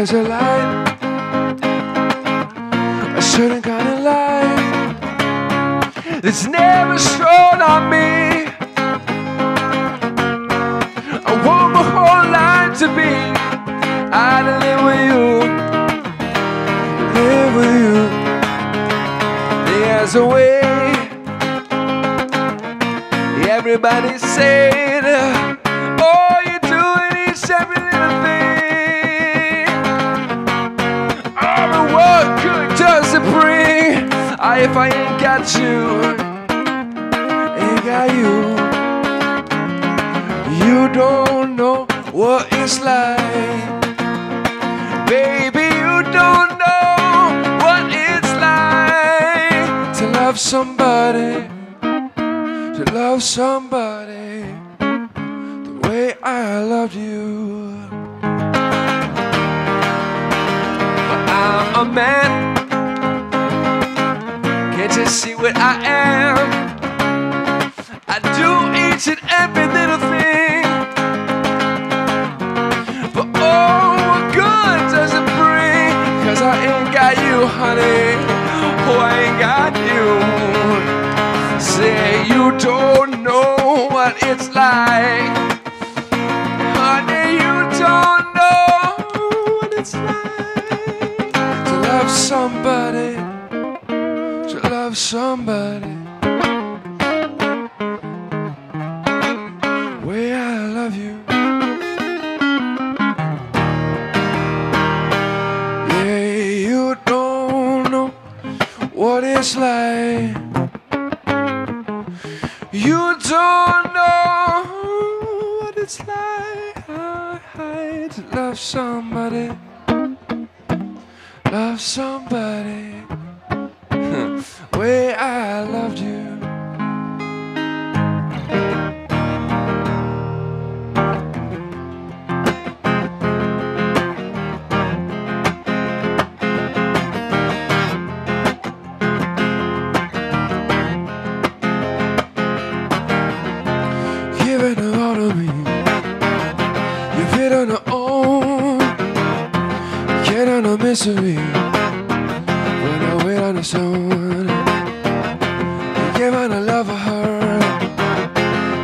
There's a light, a certain kind of light that's never shone on me. I want my whole life to be I'd live with you, live with you. There's a way, everybody's saying, oh, you're doing each every little thing. If I ain't got you, ain't got you, you don't know what it's like. Baby, you don't know what it's like to love somebody, to love somebody the way I loved you. I'm a man, to see what I am, I do each and every little thing, but oh, what good does it bring? Cause I ain't got you, honey. Oh, I ain't got you. Say you don't know what it's like. Honey, you don't know what it's like to love somebody, to love somebody the way I love you. Yeah, you don't know what it's like. You don't know what it's like to love somebody, love somebody the way I loved you. Giving it all to me, you've hit on your own. Get on a misery. Someone, you gave on the love of her,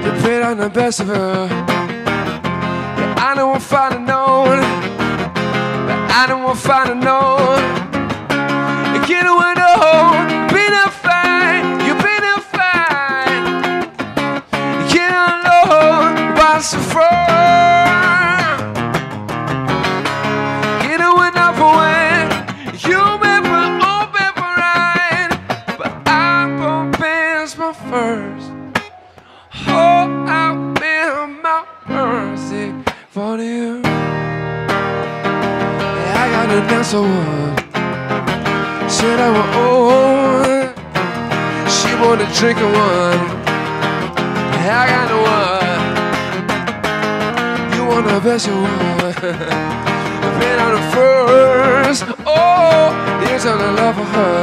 you played on the best of her. Yeah, I don't want to find a known, but I don't want to find a known. You get away to hold, been a fight, you've been a fight. You get on the hold, what's the front? Get away now for when you may first. Oh, I've been my mercy for you. Yeah, I got an answer one. Said I was old. She wanted to drink one. Yeah, I got no one. You want the best one. I've been on the first. Oh, here's on the love of her.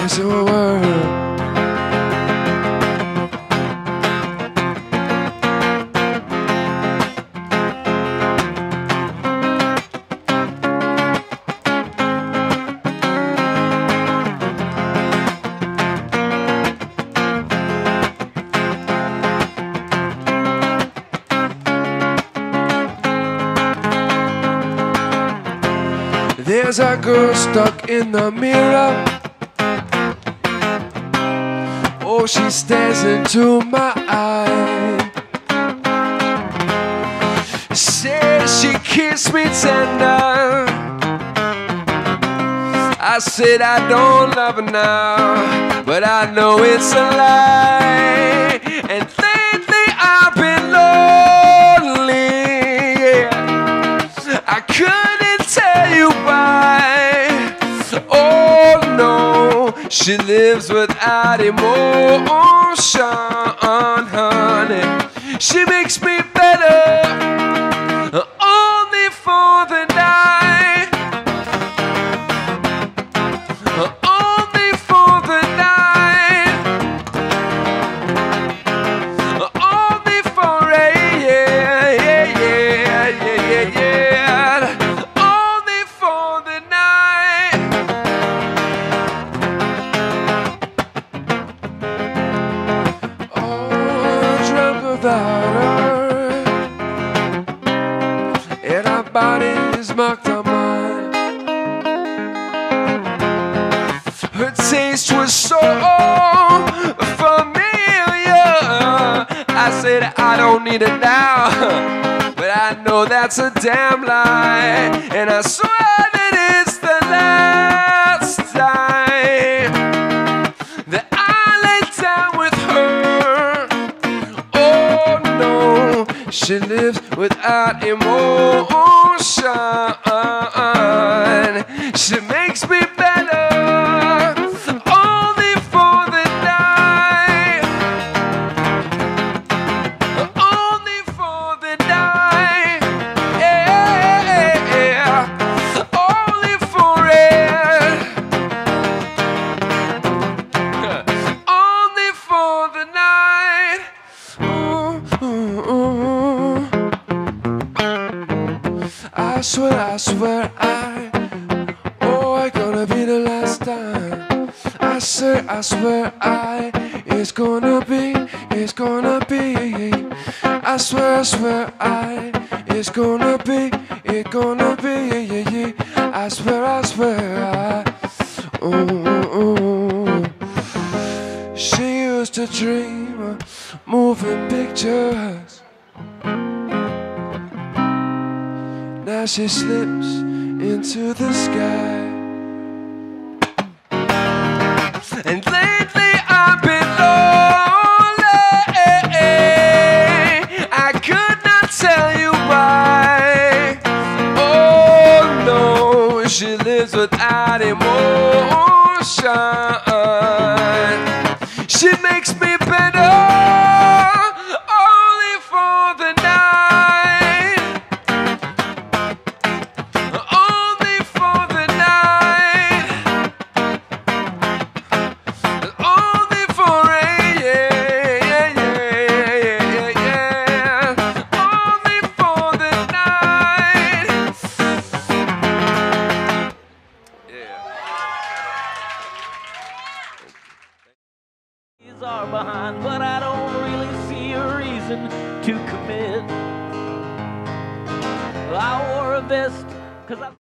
Here's to a word. There's a girl stuck in the mirror. Oh, she stares into my eye. Says she kissed me tender. I said I don't love her now, but I know it's a lie. And lately I've been lonely. Yeah. I couldn't tell you why. Oh no, she lives without emotion, honey. She makes me better only for the night, only for the night, only for a yeah, yeah, yeah, yeah, yeah, yeah. Her taste was so familiar. I said, I don't need it now, but I know that's a damn lie, and I swear that it's the last time that I lay down with her. Oh no, she lives without emotion. She makes me better only for the night, only for the night, yeah. Only for it, only for the night. Ooh, ooh, ooh. I swear, I swear, I swear it's gonna be, it's gonna be. I swear it's gonna be, it's gonna be. I swear I. She used to dream of moving pictures. Now she slips into the sky. And lately I've been lonely, I could not tell you why. Oh no, she lives without emotion. She makes me better only for the night, only for the night. Are behind, but I don't really see a reason to commit. I wore a vest 'cause I